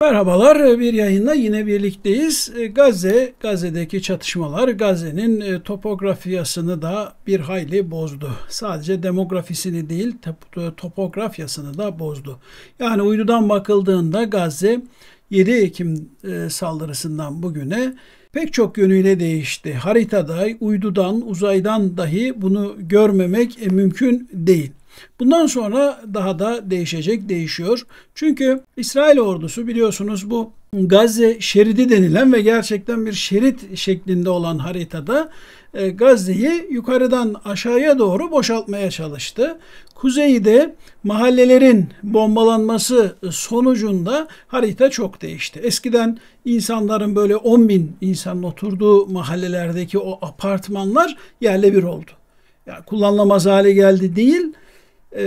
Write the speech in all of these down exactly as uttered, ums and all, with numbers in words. Merhabalar, bir yayınla yine birlikteyiz. Gazze, Gazze'deki çatışmalar Gazze'nin topografyasını da bir hayli bozdu. Sadece demografisini değil, topografyasını da bozdu. Yani uydudan bakıldığında Gazze yedi Ekim saldırısından bugüne pek çok yönüyle değişti. Haritada, uydudan, uzaydan dahi bunu görmemek mümkün değil. Bundan sonra daha da değişecek, değişiyor. Çünkü İsrail ordusu biliyorsunuz bu Gazze şeridi denilen ve gerçekten bir şerit şeklinde olan haritada Gazze'yi yukarıdan aşağıya doğru boşaltmaya çalıştı. Kuzeyde mahallelerin bombalanması sonucunda harita çok değişti. Eskiden insanların böyle on bin insanın oturduğu mahallelerdeki o apartmanlar yerle bir oldu. Yani kullanılamaz hale geldi değil.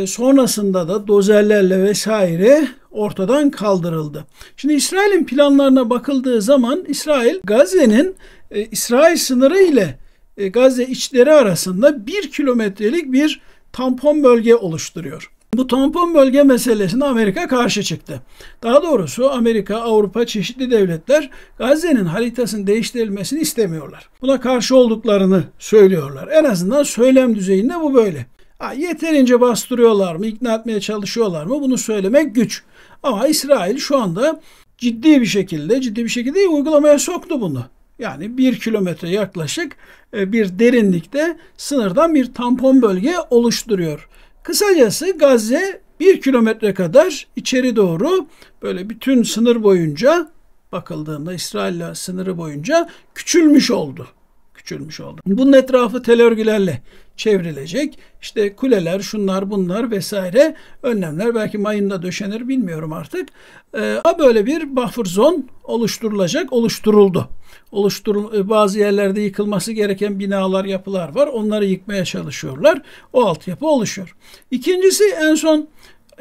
Sonrasında da dozerlerle vesaire ortadan kaldırıldı. Şimdi İsrail'in planlarına bakıldığı zaman İsrail, Gazze'nin e, İsrail sınırı ile e, Gazze içleri arasında bir kilometrelik bir tampon bölge oluşturuyor. Bu tampon bölge meselesine Amerika karşı çıktı. Daha doğrusu Amerika, Avrupa, çeşitli devletler Gazze'nin haritasının değiştirilmesini istemiyorlar. Buna karşı olduklarını söylüyorlar. En azından söylem düzeyinde bu böyle. Ha, yeterince bastırıyorlar mı, ikna etmeye çalışıyorlar mı? Bunu söylemek güç. Ama İsrail şu anda ciddi bir şekilde, ciddi bir şekilde uygulamaya soktu bunu. Yani bir kilometre yaklaşık bir derinlikte sınırdan bir tampon bölge oluşturuyor. Kısacası Gazze bir kilometre kadar içeri doğru böyle bütün sınır boyunca, bakıldığında İsrail'le sınırı boyunca küçülmüş oldu. Küçülmüş oldu. Bunun etrafı tel örgülerle çevrilecek. İşte kuleler, şunlar, bunlar vesaire önlemler. Belki mayında döşenir, bilmiyorum artık. Ee, böyle bir buffer zone oluşturulacak, oluşturuldu. Oluşturul bazı yerlerde yıkılması gereken binalar, yapılar var. Onları yıkmaya çalışıyorlar. O altyapı oluşuyor. İkincisi, en son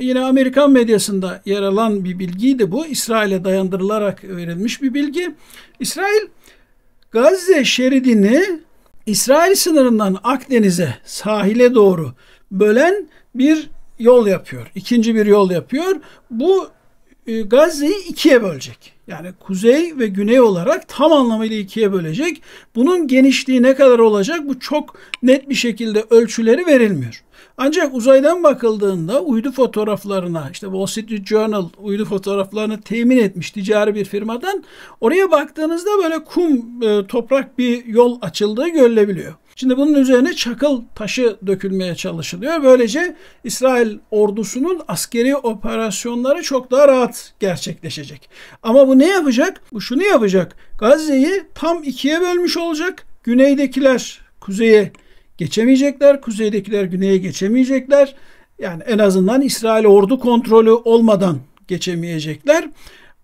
yine Amerikan medyasında yer alan bir bilgiydi bu. İsrail'e dayandırılarak verilmiş bir bilgi. İsrail, Gazze şeridini İsrail sınırından Akdeniz'e, sahile doğru bölen bir yol yapıyor. İkinci bir yol yapıyor. Bu Gazze'yi ikiye bölecek. Yani kuzey ve güney olarak tam anlamıyla ikiye bölecek. Bunun genişliği ne kadar olacak? Bu çok net bir şekilde ölçüleri verilmiyor. Ancak uzaydan bakıldığında uydu fotoğraflarına, işte Wall Street Journal uydu fotoğraflarını temin etmiş ticari bir firmadan, oraya baktığınızda böyle kum, toprak bir yol açıldığı görülebiliyor. Şimdi bunun üzerine çakıl taşı dökülmeye çalışılıyor. Böylece İsrail ordusunun askeri operasyonları çok daha rahat gerçekleşecek. Ama bu ne yapacak? Bu şunu yapacak. Gazze'yi tam ikiye bölmüş olacak. Güneydekiler kuzeye geçemeyecekler. Kuzeydekiler güneye geçemeyecekler. Yani en azından İsrail ordu kontrolü olmadan geçemeyecekler.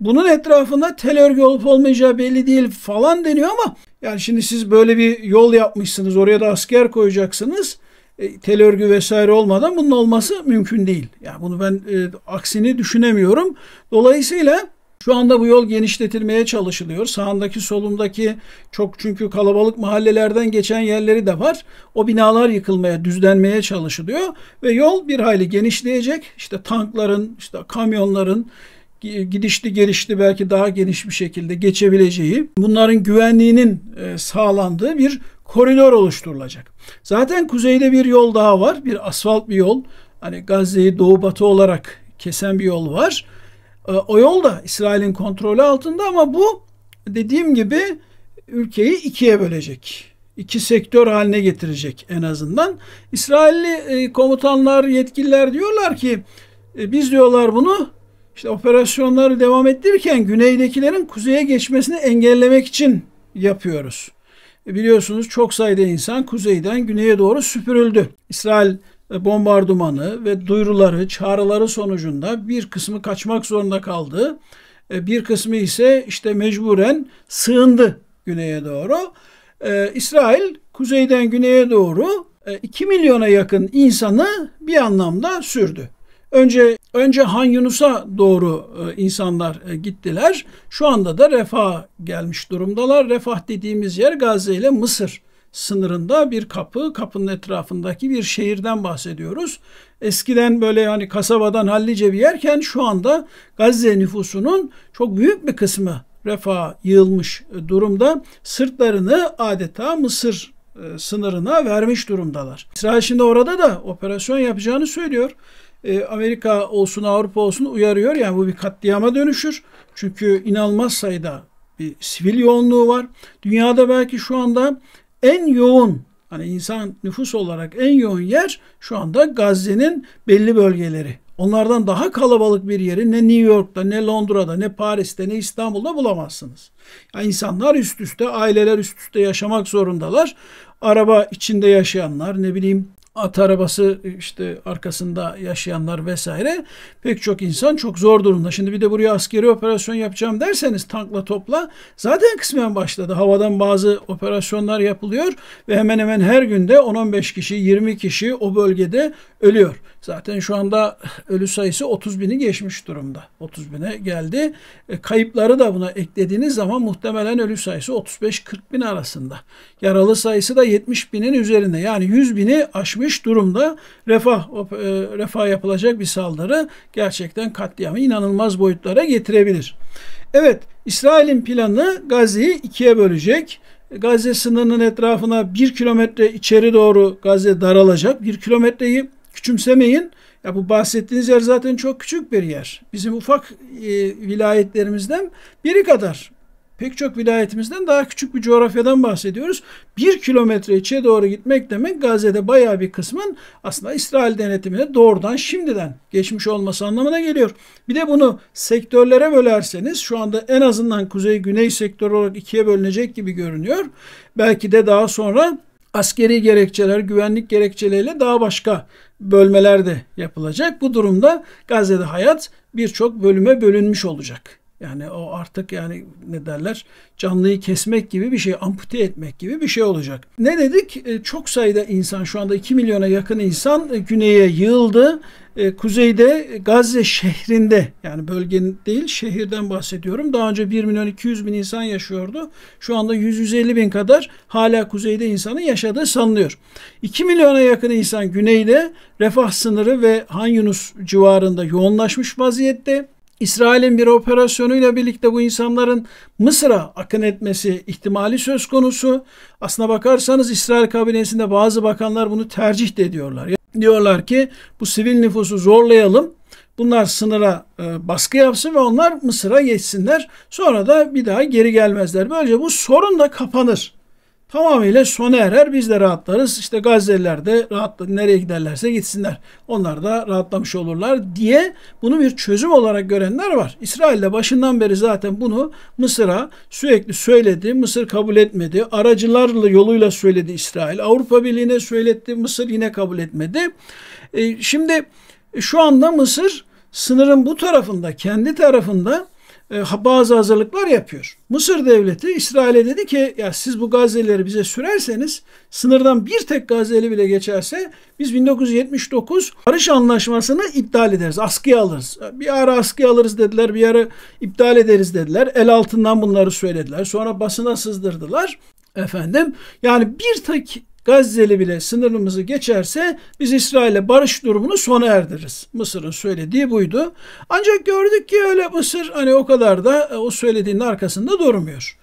Bunun etrafında tel örgü olup olmayacağı belli değil falan deniyor ama yani şimdi siz böyle bir yol yapmışsınız, oraya da asker koyacaksınız. E, tel örgü vesaire olmadan bunun olması mümkün değil. Yani bunu ben e, aksini düşünemiyorum. Dolayısıyla şu anda bu yol genişletilmeye çalışılıyor. Sağındaki, solundaki çok, çünkü kalabalık mahallelerden geçen yerleri de var. O binalar yıkılmaya, düzlenmeye çalışılıyor ve yol bir hayli genişleyecek. İşte tankların, işte kamyonların gidişli gelişli belki daha geniş bir şekilde geçebileceği, bunların güvenliğinin sağlandığı bir koridor oluşturulacak. Zaten kuzeyde bir yol daha var. Bir asfalt bir yol. Hani Gazze'yi doğu batı olarak kesen bir yol var. O yol da İsrail'in kontrolü altında ama bu, dediğim gibi, ülkeyi ikiye bölecek. İki sektör haline getirecek en azından. İsrailli komutanlar, yetkililer diyorlar ki biz diyorlar bunu İşte operasyonları devam ettirirken güneydekilerin kuzeye geçmesini engellemek için yapıyoruz. E biliyorsunuz çok sayıda insan kuzeyden güneye doğru süpürüldü. İsrail bombardımanı ve duyuruları, çağrıları sonucunda bir kısmı kaçmak zorunda kaldı. E bir kısmı ise işte mecburen sığındı güneye doğru. E İsrail kuzeyden güneye doğru iki milyona yakın insanı bir anlamda sürdü. Önce önce Han Yunus'a doğru insanlar gittiler. Şu anda da Refah'a gelmiş durumdalar. Refah dediğimiz yer Gazze ile Mısır sınırında bir kapı, kapının etrafındaki bir şehirden bahsediyoruz. Eskiden böyle hani kasabadan hallice bir yerken şu anda Gazze nüfusunun çok büyük bir kısmı Refah'a yığılmış durumda. Sırtlarını adeta Mısır sınırına vermiş durumdalar. İsrail şimdi orada da operasyon yapacağını söylüyor. Amerika olsun Avrupa olsun uyarıyor. Yani bu bir katliama dönüşür. Çünkü inanılmaz sayıda bir sivil yoğunluğu var. Dünyada belki şu anda en yoğun, hani insan nüfus olarak en yoğun yer şu anda Gazze'nin belli bölgeleri. Onlardan daha kalabalık bir yeri ne New York'ta, ne Londra'da, ne Paris'te, ne İstanbul'da bulamazsınız. Yani insanlar üst üste, aileler üst üste yaşamak zorundalar. Araba içinde yaşayanlar, ne bileyim at arabası işte arkasında yaşayanlar vesaire, pek çok insan çok zor durumda. Şimdi bir de buraya askeri operasyon yapacağım derseniz tankla topla, zaten kısmen başladı. Havadan bazı operasyonlar yapılıyor ve hemen hemen her günde on on beş kişi, yirmi kişi o bölgede ölüyor. Zaten şu anda ölü sayısı otuz bini geçmiş durumda. otuz bine geldi. E, kayıpları da buna eklediğiniz zaman muhtemelen ölü sayısı otuz beş kırk bin arasında. Yaralı sayısı da yetmiş binin üzerinde. Yani yüz bini aşmış durumda. Refah, e, refah yapılacak bir saldırı gerçekten katliamı inanılmaz boyutlara getirebilir. Evet, İsrail'in planı Gazze'yi ikiye bölecek. Gazze sınırının etrafına bir kilometre içeri doğru Gazze daralacak. Bir kilometreyi küçümsemeyin. Ya bu bahsettiğiniz yer zaten çok küçük bir yer. Bizim ufak e, vilayetlerimizden biri kadar, pek çok vilayetimizden daha küçük bir coğrafyadan bahsediyoruz. Bir kilometre içe doğru gitmek demek Gazze'de bayağı bir kısmın aslında İsrail denetimine doğrudan şimdiden geçmiş olması anlamına geliyor. Bir de bunu sektörlere bölerseniz şu anda en azından kuzey-güney sektörü olarak ikiye bölünecek gibi görünüyor. Belki de daha sonra askeri gerekçeler, güvenlik gerekçeleriyle daha başka bölmeler de yapılacak. Bu durumda Gazze'de hayat birçok bölüme bölünmüş olacak. Yani o artık yani ne derler, canlıyı kesmek gibi bir şey, ampute etmek gibi bir şey olacak. Ne dedik? Çok sayıda insan, şu anda iki milyona yakın insan güneye yığıldı. Kuzeyde Gazze şehrinde, yani bölgenin değil şehirden bahsediyorum. Daha önce bir milyon iki yüz bin insan yaşıyordu. Şu anda yüz yüz elli bin kadar hala kuzeyde insanın yaşadığı sanılıyor. iki milyona yakın insan güneyde Refah sınırı ve Han Yunus civarında yoğunlaşmış vaziyette. İsrail'in bir operasyonuyla birlikte bu insanların Mısır'a akın etmesi ihtimali söz konusu. Aslına bakarsanız İsrail kabinesinde bazı bakanlar bunu tercih de ediyorlar. Diyorlar ki bu sivil nüfusu zorlayalım. Bunlar sınıra e, baskı yapsın ve onlar Mısır'a geçsinler. Sonra da bir daha geri gelmezler. Böylece bu sorun da kapanır. Tamamıyla sona erer. Biz de rahatlarız. İşte Gazze'liler de rahat, nereye giderlerse gitsinler. Onlar da rahatlamış olurlar diye bunu bir çözüm olarak görenler var. İsrail de başından beri zaten bunu Mısır'a sürekli söyledi. Mısır kabul etmedi. Aracılarla yoluyla söyledi İsrail. Avrupa Birliği'ne söyletti. Mısır yine kabul etmedi. E, şimdi şu anda Mısır sınırın bu tarafında, kendi tarafında bazı hazırlıklar yapıyor. Mısır devleti İsrail'e dedi ki ya siz bu Gazze'lileri bize sürerseniz, sınırdan bir tek Gazze'li bile geçerse biz bin dokuz yüz yetmiş dokuz barış anlaşmasını iptal ederiz, askıya alırız. Bir ara askıya alırız dediler, bir ara iptal ederiz dediler. El altından bunları söylediler. Sonra basına sızdırdılar. Efendim yani bir tek Gazze'li bile sınırımızı geçerse biz İsrail'le barış durumunu sona erdiririz. Mısır'ın söylediği buydu. Ancak gördük ki öyle Mısır hani o kadar da o söylediğinin arkasında durmuyor.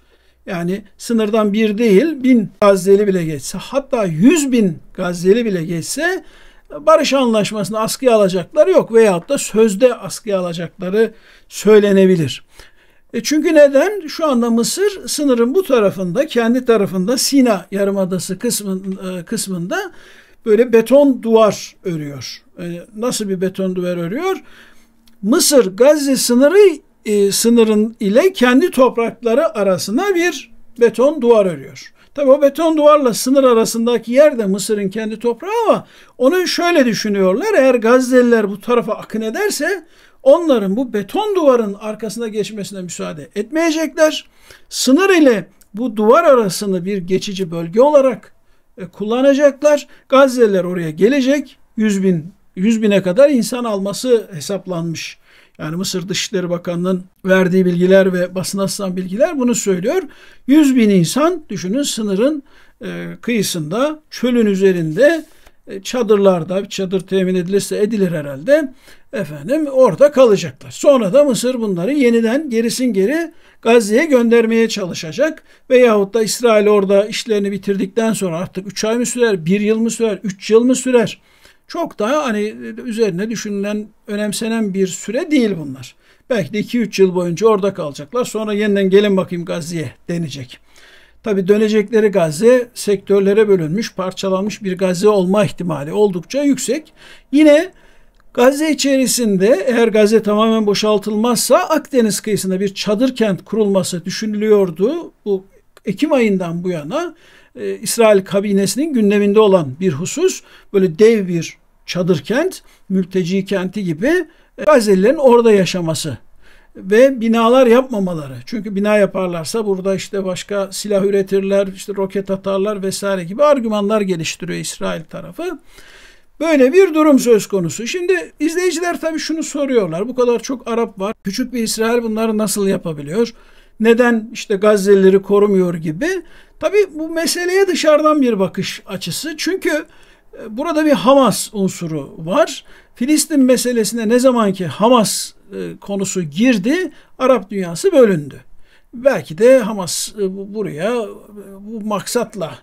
Yani sınırdan bir değil, bin Gazze'li bile geçse, hatta yüz bin Gazze'li bile geçse barış anlaşmasını askıya alacakları yok veyahut da sözde askıya alacakları söylenebilir. E çünkü neden? Şu anda Mısır sınırın bu tarafında, kendi tarafında Sina Yarımadası kısmında, kısmında böyle beton duvar örüyor. E nasıl bir beton duvar örüyor? Mısır Gazze sınırı e, sınırın ile kendi toprakları arasına bir beton duvar örüyor. Tabii o beton duvarla sınır arasındaki yer de Mısır'ın kendi toprağı ama onu şöyle düşünüyorlar. Eğer Gazze'liler bu tarafa akın ederse onların bu beton duvarın arkasına geçmesine müsaade etmeyecekler. Sınır ile bu duvar arasını bir geçici bölge olarak kullanacaklar. Gazze'liler oraya gelecek. yüz bin, yüz bine kadar insan alması hesaplanmış. Yani Mısır Dışişleri Bakanlığı'nın verdiği bilgiler ve basına asılan bilgiler bunu söylüyor. yüz bin insan düşünün sınırın e, kıyısında, çölün üzerinde, e, çadırlarda, çadır temin edilirse edilir herhalde, efendim orada kalacaklar. Sonra da Mısır bunları yeniden gerisin geri Gazze'ye göndermeye çalışacak. Veyahut da İsrail orada işlerini bitirdikten sonra artık üç ay mı sürer, bir yıl mı sürer, üç yıl mı sürer? Çok daha hani üzerine düşünülen, önemsenen bir süre değil bunlar. Belki de iki üç yıl boyunca orada kalacaklar. Sonra yeniden gelin bakayım Gazze'ye denecek. Tabii dönecekleri Gazze sektörlere bölünmüş, parçalanmış bir Gazze olma ihtimali oldukça yüksek. Yine Gazze içerisinde eğer Gazze tamamen boşaltılmazsa Akdeniz kıyısında bir çadır kent kurulması düşünülüyordu. Bu Ekim ayından bu yana e, İsrail kabinesinin gündeminde olan bir husus, böyle dev bir çadır kent, mülteci kenti gibi e, Gazze'lilerin orada yaşaması ve binalar yapmamaları. Çünkü bina yaparlarsa burada işte başka silah üretirler, işte roket atarlar vesaire gibi argümanlar geliştiriyor İsrail tarafı. Böyle bir durum söz konusu. Şimdi izleyiciler tabii şunu soruyorlar. Bu kadar çok Arap var. Küçük bir İsrail bunları nasıl yapabiliyor? Neden işte Gazze'lileri korumuyor gibi. Tabii bu meseleye dışarıdan bir bakış açısı. Çünkü burada bir Hamas unsuru var. Filistin meselesine ne zaman ki Hamas konusu girdi, Arap dünyası bölündü. Belki de Hamas buraya bu maksatla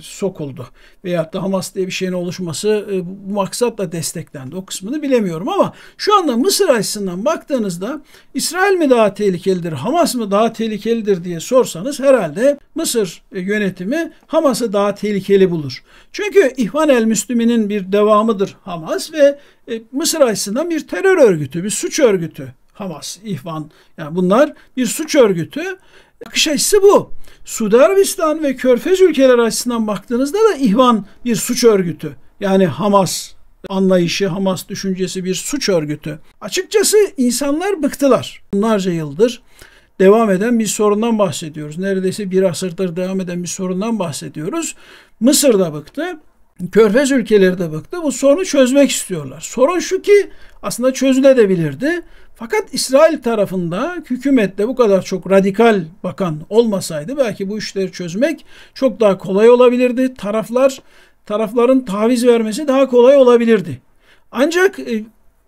sokuldu. Veyahut da Hamas diye bir şeyin oluşması bu maksatla desteklendi. O kısmını bilemiyorum ama şu anda Mısır açısından baktığınızda İsrail mi daha tehlikelidir, Hamas mı daha tehlikelidir diye sorsanız herhalde Mısır yönetimi Hamas'ı daha tehlikeli bulur. Çünkü İhvan el-Müslümin'in bir devamıdır Hamas ve Mısır açısından bir terör örgütü, bir suç örgütü Hamas, İhvan. Yani bunlar bir suç örgütü. Bakış açısı bu. Suudi Arabistan ve Körfez ülkeleri açısından baktığınızda da İhvan bir suç örgütü. Yani Hamas anlayışı, Hamas düşüncesi bir suç örgütü. Açıkçası insanlar bıktılar. Bunlarca yıldır devam eden bir sorundan bahsediyoruz. Neredeyse bir asırdır devam eden bir sorundan bahsediyoruz. Mısır da bıktı. Körfez ülkeleri de bıktı. Bu sorunu çözmek istiyorlar. Sorun şu ki aslında çözülebilirdi. Fakat İsrail tarafında hükümette bu kadar çok radikal bakan olmasaydı belki bu işleri çözmek çok daha kolay olabilirdi. Taraflar, tarafların taviz vermesi daha kolay olabilirdi. Ancak e,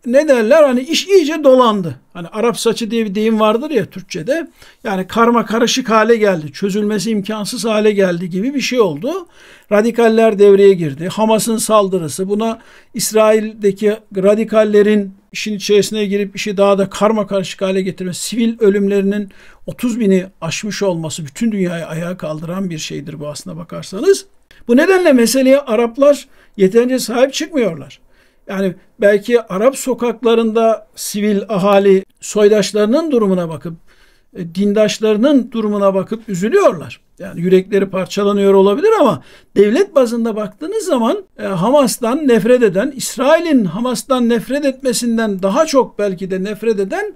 ne derler hani iş iyice dolandı. Hani Arap saçı diye bir deyim vardır ya Türkçe'de. Yani karma karışık hale geldi. Çözülmesi imkansız hale geldi gibi bir şey oldu. Radikaller devreye girdi. Hamas'ın saldırısı, buna İsrail'deki radikallerin işin içerisine girip işi daha da karma karışık hale getirmesi, sivil ölümlerinin otuz bini aşmış olması bütün dünyayı ayağa kaldıran bir şeydir bu aslına bakarsanız. Bu nedenle meseleye Araplar yeterince sahip çıkmıyorlar. Yani belki Arap sokaklarında sivil ahali soydaşlarının durumuna bakıp, dindaşlarının durumuna bakıp üzülüyorlar. Yani yürekleri parçalanıyor olabilir ama devlet bazında baktığınız zaman e, Hamas'tan nefret eden, İsrail'in Hamas'tan nefret etmesinden daha çok belki de nefret eden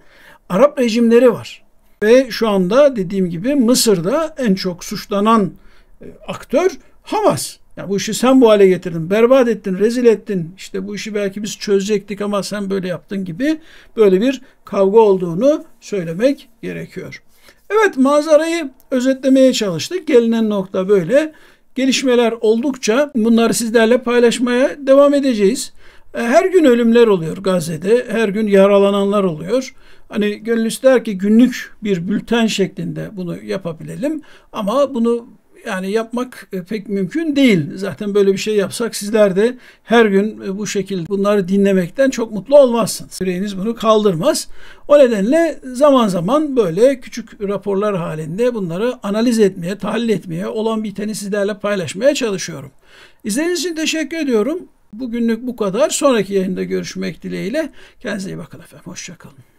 Arap rejimleri var. Ve şu anda dediğim gibi Mısır'da en çok suçlanan e, aktör Hamas. Ya bu işi sen bu hale getirdin, berbat ettin, rezil ettin. İşte bu işi belki biz çözecektik ama sen böyle yaptın gibi böyle bir kavga olduğunu söylemek gerekiyor. Evet, manzarayı özetlemeye çalıştık. Gelinen nokta böyle. Gelişmeler oldukça bunları sizlerle paylaşmaya devam edeceğiz. Her gün ölümler oluyor Gazze'de. Her gün yaralananlar oluyor. Hani gönül ister ki günlük bir bülten şeklinde bunu yapabilelim. Ama bunu yani yapmak pek mümkün değil. Zaten böyle bir şey yapsak sizler de her gün bu şekilde bunları dinlemekten çok mutlu olmazsınız. Yüreğiniz bunu kaldırmaz. O nedenle zaman zaman böyle küçük raporlar halinde bunları analiz etmeye, tahlil etmeye, olan biteni sizlerle paylaşmaya çalışıyorum. İzlediğiniz için teşekkür ediyorum. Bugünlük bu kadar. Sonraki yayında görüşmek dileğiyle. Kendinize iyi bakın efendim. Hoşça kalın.